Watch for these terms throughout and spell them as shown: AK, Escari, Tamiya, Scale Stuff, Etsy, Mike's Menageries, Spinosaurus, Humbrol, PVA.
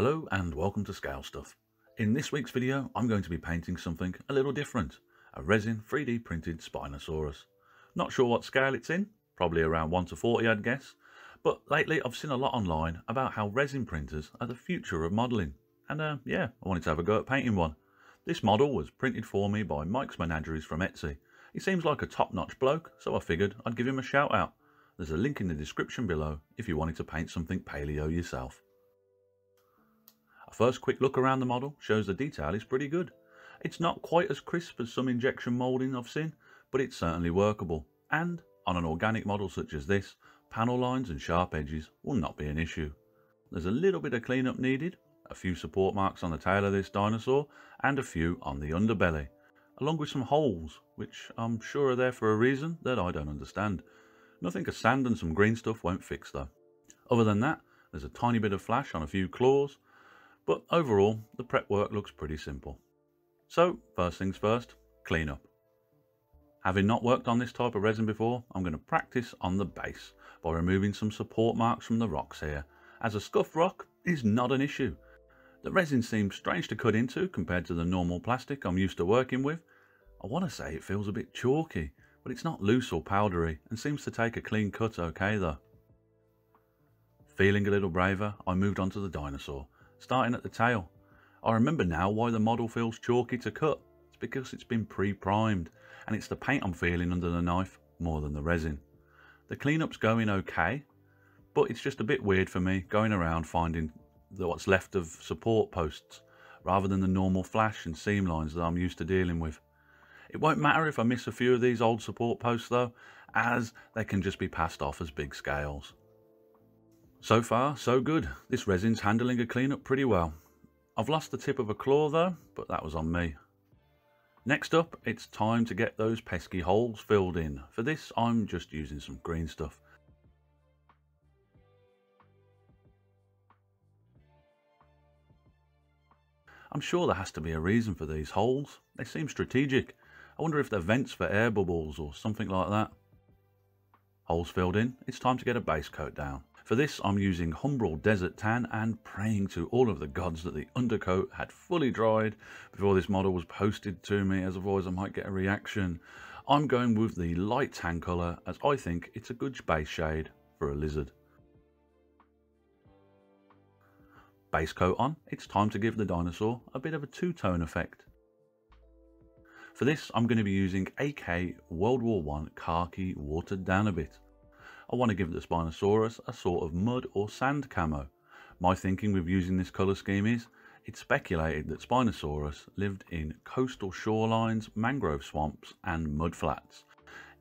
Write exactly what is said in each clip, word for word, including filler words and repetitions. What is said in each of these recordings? Hello and welcome to Scale Stuff. In this week's video I'm going to be painting something a little different, a resin three D printed Spinosaurus. Not sure what scale it's in, probably around one to forty I'd guess, but lately I've seen a lot online about how resin printers are the future of modelling, and uh, yeah, I wanted to have a go at painting one. This model was printed for me by Mike's Menageries from Etsy. He seems like a top-notch bloke, so I figured I'd give him a shout out. There's a link in the description below if you wanted to paint something paleo yourself. A first quick look around the model shows the detail is pretty good. It's not quite as crisp as some injection moulding I've seen, but it's certainly workable. And on an organic model such as this, panel lines and sharp edges will not be an issue. There's a little bit of cleanup needed, a few support marks on the tail of this dinosaur and a few on the underbelly, along with some holes, which I'm sure are there for a reason that I don't understand. Nothing a sand and some green stuff won't fix though. Other than that, there's a tiny bit of flash on a few claws, but overall, the prep work looks pretty simple. So, first things first, clean up. Having not worked on this type of resin before, I'm going to practice on the base by removing some support marks from the rocks here, as a scuff rock is not an issue. The resin seems strange to cut into compared to the normal plastic I'm used to working with. I want to say it feels a bit chalky, but it's not loose or powdery and seems to take a clean cut okay though. Feeling a little braver, I moved on to the dinosaur, starting at the tail. I remember now why the model feels chalky to cut. It's because it's been pre-primed, and it's the paint I'm feeling under the knife more than the resin. The cleanup's going okay, but it's just a bit weird for me going around finding what's left of support posts rather than the normal flash and seam lines that I'm used to dealing with. It won't matter if I miss a few of these old support posts though, as they can just be passed off as big scales. So far, so good. This resin's handling a cleanup pretty well. I've lost the tip of a claw though, but that was on me. Next up, it's time to get those pesky holes filled in. For this, I'm just using some green stuff. I'm sure there has to be a reason for these holes. They seem strategic. I wonder if they're vents for air bubbles or something like that. Holes filled in, it's time to get a base coat down. For this, I'm using Humbrol Desert Tan and praying to all of the gods that the undercoat had fully dried before this model was posted to me, as otherwise I might get a reaction. I'm going with the light tan colour as I think it's a good base shade for a lizard. Base coat on, it's time to give the dinosaur a bit of a two-tone effect. For this, I'm going to be using A K World War One khaki watered down a bit. I want to give the Spinosaurus a sort of mud or sand camo. My thinking with using this colour scheme is, it's speculated that Spinosaurus lived in coastal shorelines, mangrove swamps and mudflats.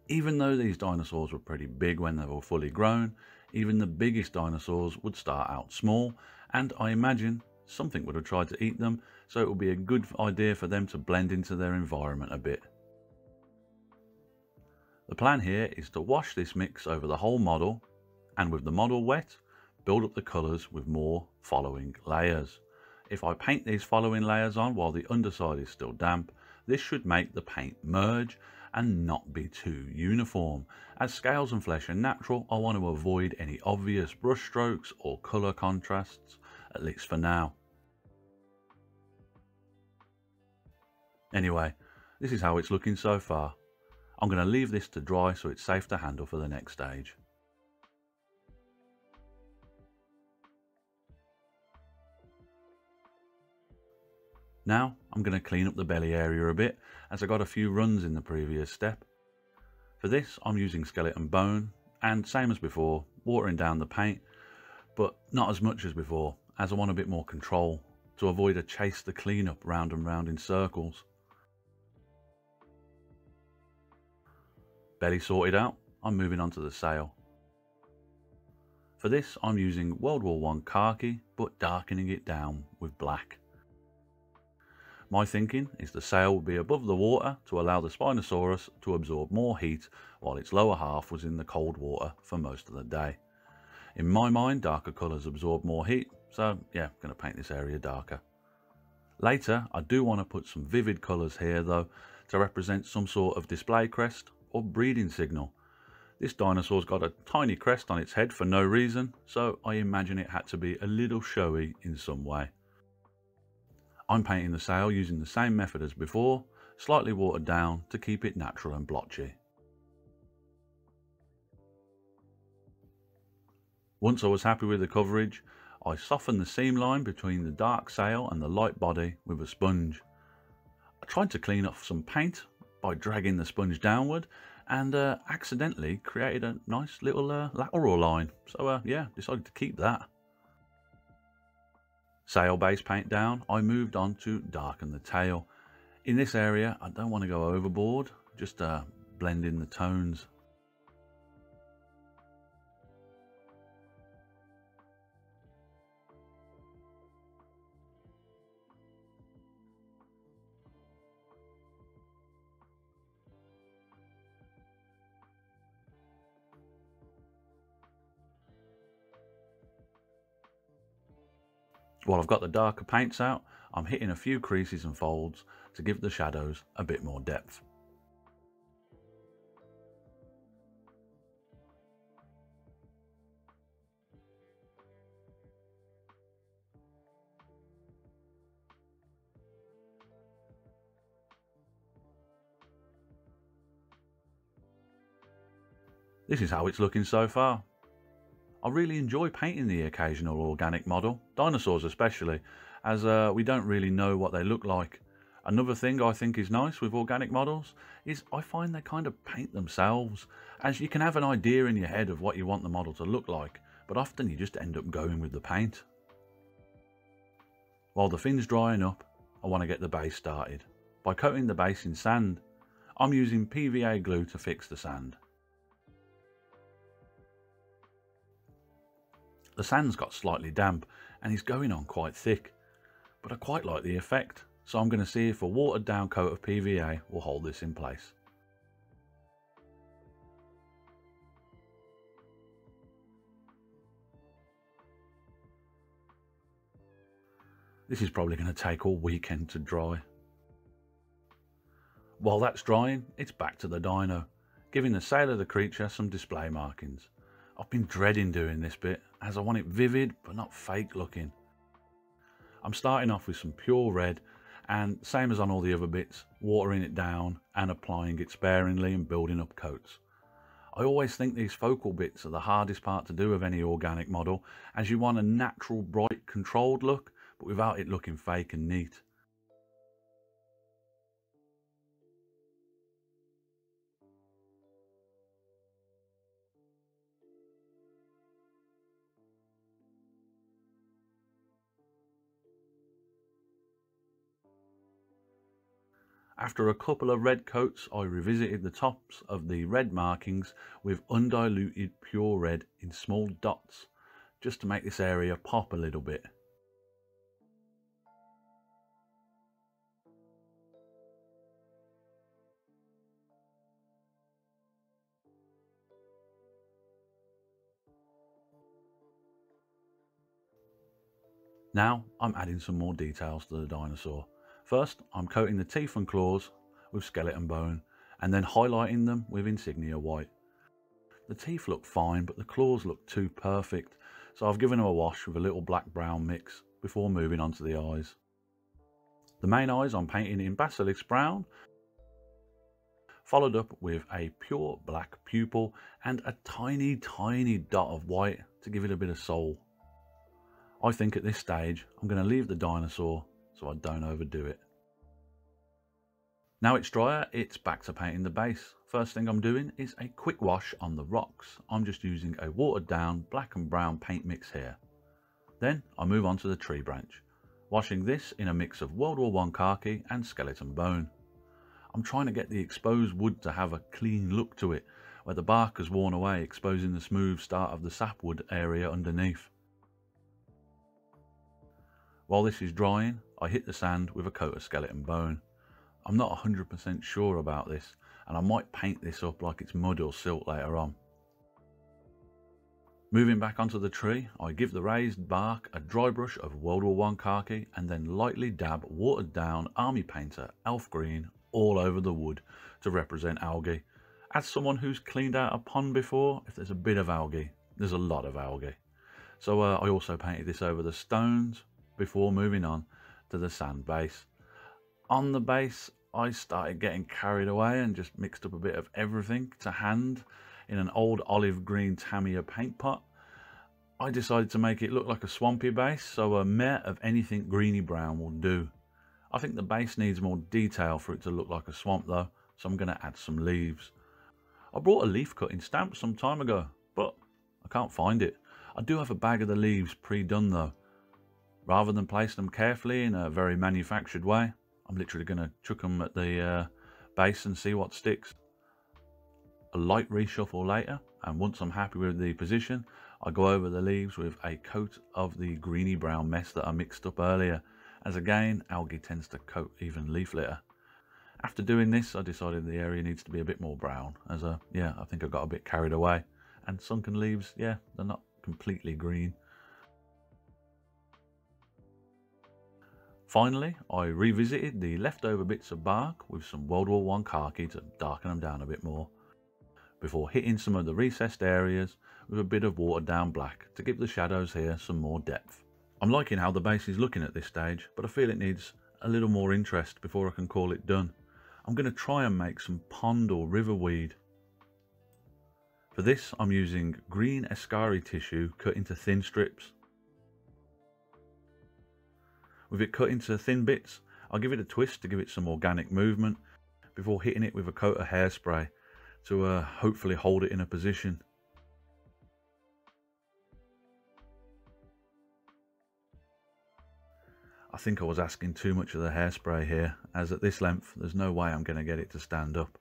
Even though these dinosaurs were pretty big when they were fully grown, even the biggest dinosaurs would start out small, and I imagine something would have tried to eat them, so it would be a good idea for them to blend into their environment a bit. The plan here is to wash this mix over the whole model, and with the model wet, build up the colours with more following layers. If I paint these following layers on while the underside is still damp, this should make the paint merge and not be too uniform. As scales and flesh are natural, I want to avoid any obvious brush strokes or colour contrasts, at least for now. Anyway, this is how it's looking so far. I'm going to leave this to dry so it's safe to handle for the next stage. Now I'm going to clean up the belly area a bit, as I got a few runs in the previous step. For this I'm using skeleton bone and, same as before, watering down the paint, but not as much as before, as I want a bit more control to avoid a chase the cleanup round and round in circles. Belly sorted out, I'm moving on to the sail. For this I'm using World War One khaki, but darkening it down with black. My thinking is the sail would be above the water to allow the Spinosaurus to absorb more heat while its lower half was in the cold water for most of the day. In my mind, darker colours absorb more heat, so yeah, I'm going to paint this area darker. Later I do want to put some vivid colours here though, to represent some sort of display crest or breeding signal. This dinosaur's got a tiny crest on its head for no reason, so I imagine it had to be a little showy in some way. I'm painting the sail using the same method as before, slightly watered down to keep it natural and blotchy. Once I was happy with the coverage, I softened the seam line between the dark sail and the light body with a sponge. I tried to clean off some paint by dragging the sponge downward and uh, accidentally created a nice little uh, lateral line, so uh, yeah, decided to keep that. Sail base paint down, I moved on to darken the tail. In this area I don't want to go overboard, just uh, blend in the tones. While I've got the darker paints out, I'm hitting a few creases and folds to give the shadows a bit more depth. This is how it's looking so far. I really enjoy painting the occasional organic model, dinosaurs especially, as uh, we don't really know what they look like. Another thing I think is nice with organic models is I find they kind of paint themselves, as you can have an idea in your head of what you want the model to look like, but often you just end up going with the paint. While the fin's drying up, I want to get the base started by coating the base in sand. I'm using P V A glue to fix the sand. The sand's got slightly damp and is going on quite thick, but I quite like the effect, so I'm going to see if a watered down coat of P V A will hold this in place. This is probably going to take all weekend to dry. While that's drying, it's back to the dino, giving the sail of the creature some display markings. I've been dreading doing this bit, as I want it vivid but not fake looking. I'm starting off with some pure red and, same as on all the other bits, watering it down and applying it sparingly and building up coats. I always think these focal bits are the hardest part to do of any organic model, as you want a natural, bright, controlled look but without it looking fake and neat. After a couple of red coats, I revisited the tops of the red markings with undiluted pure red in small dots, just to make this area pop a little bit. Now I'm adding some more details to the dinosaur. First, I'm coating the teeth and claws with skeleton bone and then highlighting them with insignia white. The teeth look fine, but the claws look too perfect, so I've given them a wash with a little black-brown mix before moving on to the eyes. The main eyes I'm painting in basilisk brown, followed up with a pure black pupil and a tiny, tiny dot of white to give it a bit of soul. I think at this stage, I'm going to leave the dinosaur so I don't overdo it. Now it's drier, it's back to painting the base. First thing I'm doing is a quick wash on the rocks. I'm just using a watered down black and brown paint mix here. Then I move on to the tree branch, washing this in a mix of World War One khaki and skeleton bone. I'm trying to get the exposed wood to have a clean look to it, where the bark has worn away, exposing the smooth start of the sapwood area underneath. While this is drying, I hit the sand with a coat of skeleton bone. I'm not one hundred percent sure about this, and I might paint this up like it's mud or silt later on. Moving back onto the tree, I give the raised bark a dry brush of World War One khaki and then lightly dab watered down army painter elf green all over the wood to represent algae, As someone who's cleaned out a pond before, if there's a bit of algae, there's a lot of algae. So uh, I also painted this over the stones before moving on to the sand base. On the base, I started getting carried away and just mixed up a bit of everything to hand in an old olive green Tamiya paint pot. I decided to make it look like a swampy base, so a meh of anything greeny brown will do. I think the base needs more detail for it to look like a swamp though, so I'm going to add some leaves. I brought a leaf cutting stamp some time ago, but I can't find it. I do have a bag of the leaves pre-done though. Rather than place them carefully in a very manufactured way, I'm literally going to chuck them at the uh, base and see what sticks. A light reshuffle later, and once I'm happy with the position, I go over the leaves with a coat of the greeny brown mess that I mixed up earlier, as again, algae tends to coat even leaf litter. After doing this, I decided the area needs to be a bit more brown, as uh, yeah, I think I got a bit carried away. And sunken leaves, yeah, they're not completely green. Finally, I revisited the leftover bits of bark with some World War One khaki to darken them down a bit more, before hitting some of the recessed areas with a bit of watered down black to give the shadows here some more depth. I'm liking how the base is looking at this stage, but I feel it needs a little more interest before I can call it done. I'm going to try and make some pond or river weed. For this, I'm using green Escari tissue cut into thin strips. With it cut into thin bits, I'll give it a twist to give it some organic movement before hitting it with a coat of hairspray to uh, hopefully hold it in a position. I think I was asking too much of the hairspray here, as at this length there's no way I'm going to get it to stand up.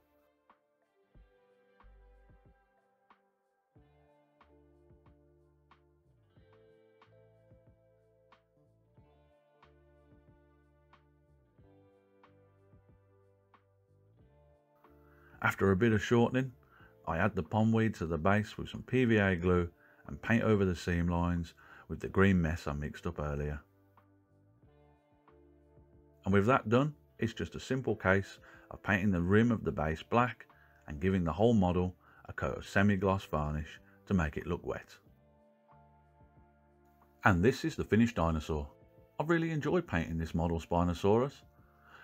After a bit of shortening, I add the pondweed to the base with some P V A glue and paint over the seam lines with the green mess I mixed up earlier. And with that done, it's just a simple case of painting the rim of the base black and giving the whole model a coat of semi-gloss varnish to make it look wet. And this is the finished dinosaur. I've really enjoyed painting this model Spinosaurus.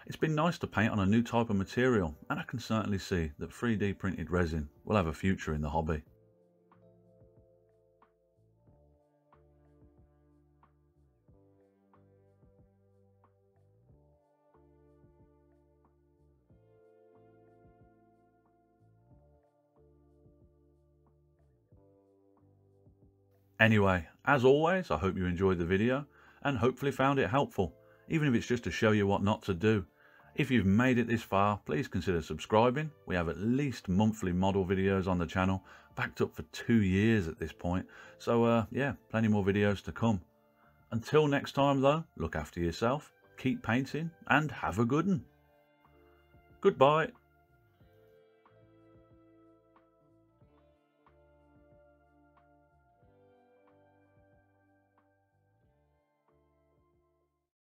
It's been nice to paint on a new type of material, and I can certainly see that three D printed resin will have a future in the hobby. Anyway, as always, I hope you enjoyed the video and hopefully found it helpful, even if it's just to show you what not to do. If you've made it this far, please consider subscribing. We have at least monthly model videos on the channel, backed up for two years at this point. So uh, yeah, plenty more videos to come. Until next time though, look after yourself, keep painting, and have a good one. Goodbye.